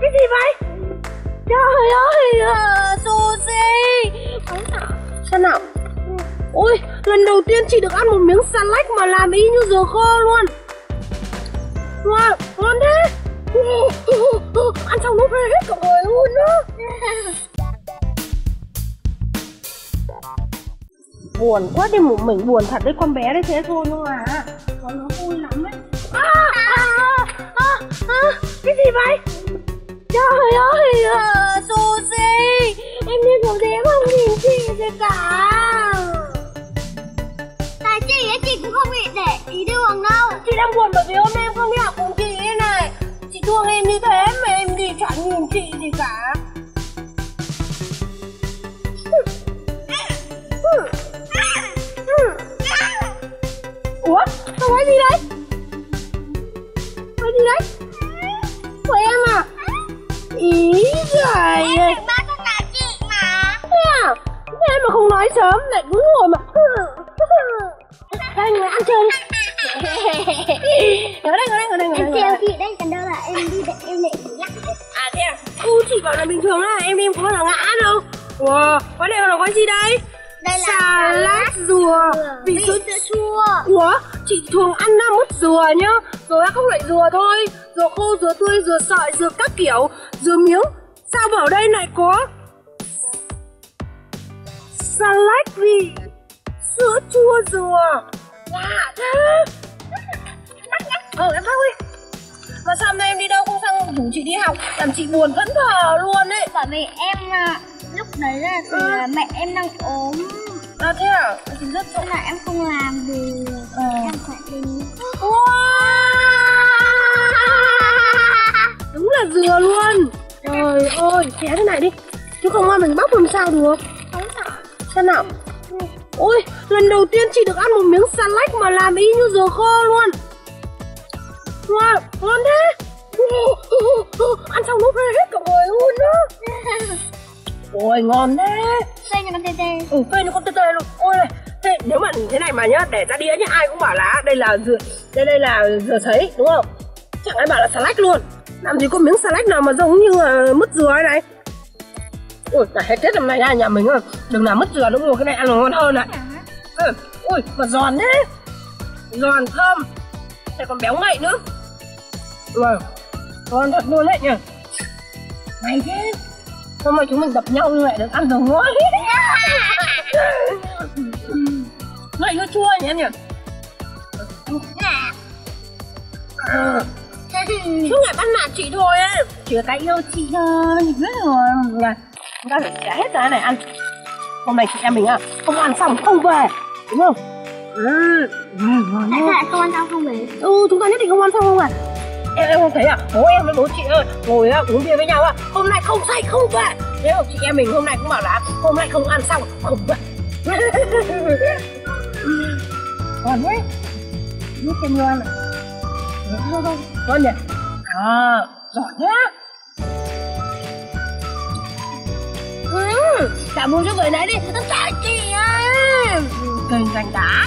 Cái gì vậy? Trời ơi, Suzy. Sao nào? Ôi, lần đầu tiên chị được ăn một miếng salad mà làm y như dừa khô luôn. Wow, ngon thế. Ăn xong nó phê hết cả người luôn đó. Buồn quá đi, một mình buồn thật đấy con bé đấy, thế thôi nhưng mà nó vui lắm đấy. Cái gì vậy? Trời ơi, Suzy, em đi ngủ thế không nhìn chị gì cả. Tại chị cũng không bị để ý đường đâu. Chị đang buồn bởi vì hôm nay em không đi học cùng chị thế này. Chị thương em như thế mà em thì chẳng nhìn chị gì cả. Ủa, sao quay gì đấy? Quay gì đấy? Của em à? Ý giời ơi, em ba con cả chị mà. Thế à? Thế mà không nói sớm lại cứ ngồi mà. Đây ngồi ăn chừng. Ngồi đây. Em theo chị đây, còn đâu là em đi để em lại ngã. À thế à? Cô chị bảo là bình thường là em có là ngã đâu. Wow, có đều là quán gì đây? Đây là salad dừa vị sữa chua. Ủa, chị thường ăn ra mứt dừa nhá, rồi các loại dừa thôi, dừa khô, dừa tươi, dừa sợi, dừa các kiểu, dừa miếng. Sao vào đây này có salad vị sữa chua dừa. Lạ thế. Em khác đi. Mà sao hôm nay em đi đâu không sang rủ chị đi học, làm chị buồn vẫn thờ luôn đấy. Bởi vì em lúc đấy là mẹ em đang ốm. Thế à? Thì rất chỗ là em không làm được. Em phải đi. Đúng là dừa luôn. Trời ơi, xé thế này đi. Chứ không ăn mình bóc làm sao được. Xem nào. Ôi, lần đầu tiên chị được ăn một miếng salad mà làm y như dừa khô luôn. Wow, ngon thế. Ăn xong nó phê hết cả người luôn đó. Ôi ngon đấy. Phê như con tê tê. Ừ, phê như con tê tê luôn. Ôi này, thế nếu mà thế này mà nhá, để ra đĩa nhá, ai cũng bảo là đây là dừa sấy, đúng không? Chẳng ai bảo là salad luôn. Làm gì có miếng salad nào mà giống như mứt dừa ấy này. Ôi, cả hết Tết năm nay nhà mình rồi, đừng làm mứt dừa đúng không? Cái này ăn còn ngon hơn này. Ôi, mà giòn thế. Giòn thơm. Lại còn béo ngậy nữa. Wow, ngon thật luôn đấy nhỉ. Hay thế. Hôm nay chúng mình gặp nhau như vậy được ăn rồi ngon. Ngậy nó chua nhỉ em nhỉ. Suốt ngày bắt nạt chị thôi ấy. Chị cái yêu chị thôi. Chị biết rồi. Chúng ta phải trả hết ra này ăn. Hôm nay chị em mình à, không ăn xong không về. Đúng không? Tại sao lại không ăn xong không về? Chúng ta nhất định không ăn xong không à? Em không thấy à? Bố em với bố chị ơi ngồi uống bia với nhau á, hôm nay không say không về. Thế mà chị em mình hôm nay cũng bảo là hôm nay không ăn xong không về. Còn đấy, nước canh ngon à? Ngon nhỉ? À, giỏi thế. Cảm ơn cho người nãy đi. Tại chị ơi. Kênh gành đá.